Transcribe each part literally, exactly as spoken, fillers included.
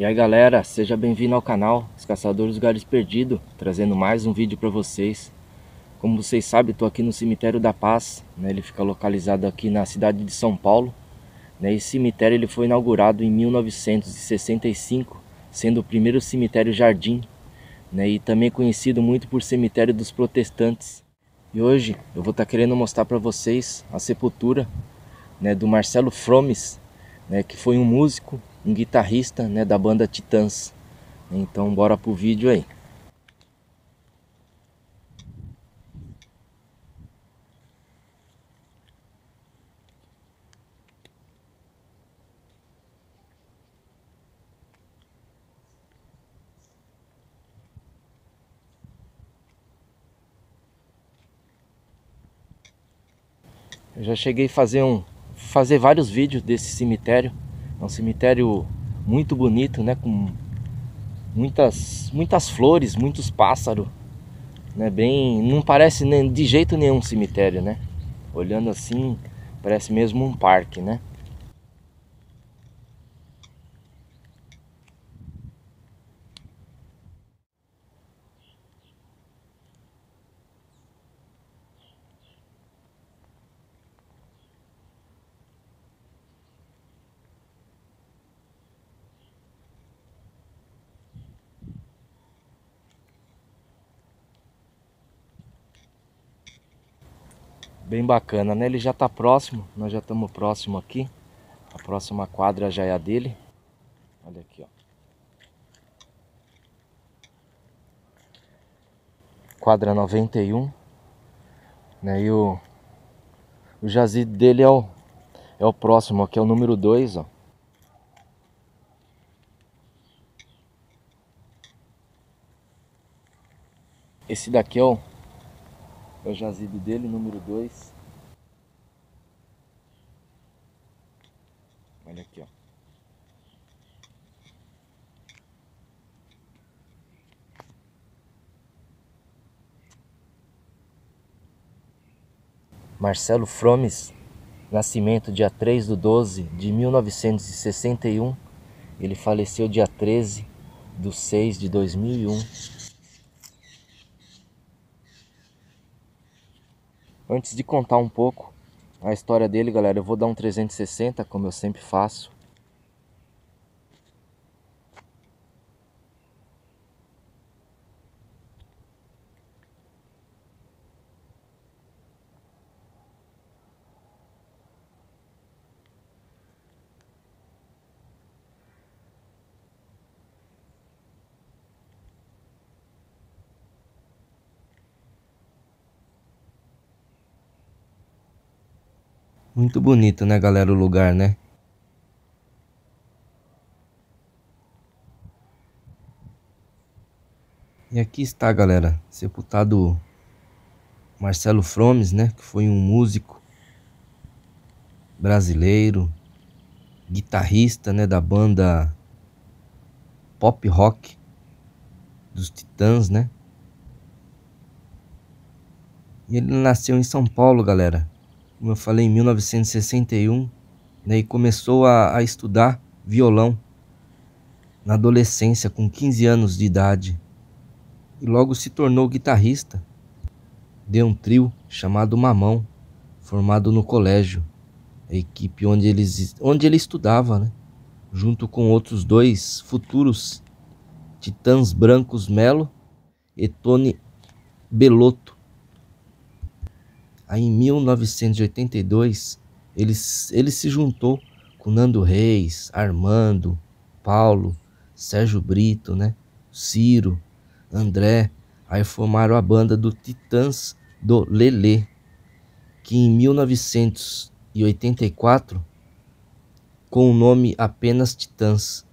E aí galera, seja bem-vindo ao canal Os Caçadores de Lugares Perdidos, trazendo mais um vídeo para vocês. Como vocês sabem, estou aqui no Cemitério da Paz, né? Ele fica localizado aqui na cidade de São Paulo, né? Esse cemitério ele foi inaugurado em mil novecentos e sessenta e cinco, sendo o primeiro cemitério jardim, né? E também conhecido muito por cemitério dos protestantes. E hoje eu vou estar tá querendo mostrar para vocês a sepultura, né, do Marcelo Fromer, né, que foi um músico, um guitarrista, né, da banda Titãs. Então bora pro vídeo aí. Eu já cheguei a fazer um fazer vários vídeos desse cemitério. É um cemitério muito bonito, né? Com muitas, muitas flores, muitos pássaros, né? Bem, não parece nem, de jeito nenhum um cemitério, né? Olhando assim, parece mesmo um parque, né? Bem bacana, né? Ele já está próximo, nós já estamos próximo aqui. A próxima quadra já é a dele. Olha aqui, ó. Quadra noventa e um. Né? E o, o jazido dele é o, é o próximo, aqui é o número dois, ó. Esse daqui é o É o jazido dele, número dois. Olha aqui, ó. Marcelo Fromer, nascimento dia três do doze de mil novecentos e sessenta e um. Ele faleceu dia treze do seis de dois mil e um. Antes de contar um pouco a história dele, galera, eu vou dar um trezentos e sessenta, como eu sempre faço. Muito bonito, né, galera, o lugar, né? E aqui está, galera, sepultado Marcelo Fromer, né, que foi um músico brasileiro, guitarrista, né, da banda pop rock dos Titãs, né? E ele nasceu em São Paulo, galera. Como eu falei, em mil novecentos e sessenta e um, né, e começou a, a estudar violão na adolescência, com quinze anos de idade. E logo se tornou guitarrista de um trio chamado Mamão, formado no colégio, a equipe onde, eles, onde ele estudava, né, junto com outros dois futuros titãs, Brancos Melo e Tony Bellotto. Aí em mil novecentos e oitenta e dois, ele, ele se juntou com Nando Reis, Armando, Paulo, Sérgio Brito, né? Ciro, André. Aí formaram a banda do Titãs do Lelê, que em mil novecentos e oitenta e quatro, com o nome apenas Titãs,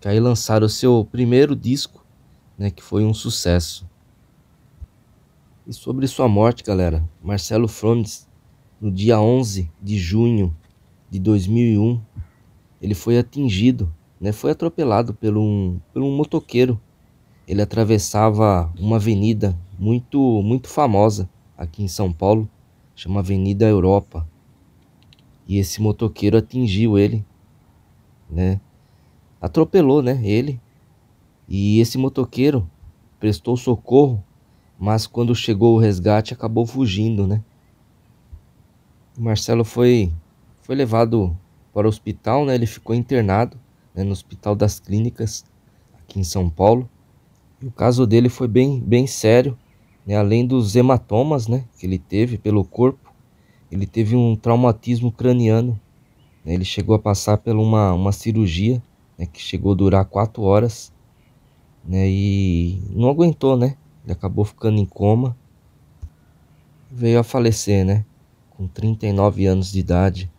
que aí lançaram o seu primeiro disco, né, que foi um sucesso. E sobre sua morte, galera, Marcelo Fromer, no dia onze de junho de dois mil e um, ele foi atingido, né, foi atropelado por um, por um motoqueiro. Ele atravessava uma avenida muito, muito famosa aqui em São Paulo, chama Avenida Europa. E esse motoqueiro atingiu ele, né, atropelou, né, ele. E esse motoqueiro prestou socorro, mas quando chegou o resgate acabou fugindo, né. O Marcelo foi, foi levado para o hospital, né, ele ficou internado, né, no Hospital das Clínicas, aqui em São Paulo. E o caso dele foi bem, bem sério, né, além dos hematomas, né, que ele teve pelo corpo, ele teve um traumatismo craniano, né, ele chegou a passar por uma, uma cirurgia, né, que chegou a durar quatro horas, né, e não aguentou, né, ele acabou ficando em coma, veio a falecer, né, com trinta e nove anos de idade.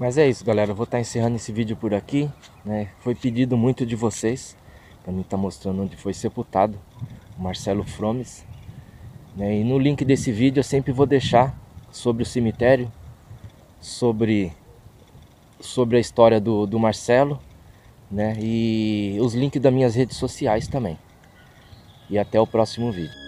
Mas é isso, galera, eu vou estar encerrando esse vídeo por aqui, né? Foi pedido muito de vocês para mim estar mostrando onde foi sepultado o Marcelo Fromer, né? E no link desse vídeo eu sempre vou deixar sobre o cemitério, sobre, sobre a história do, do Marcelo, né? E os links das minhas redes sociais também. E até o próximo vídeo.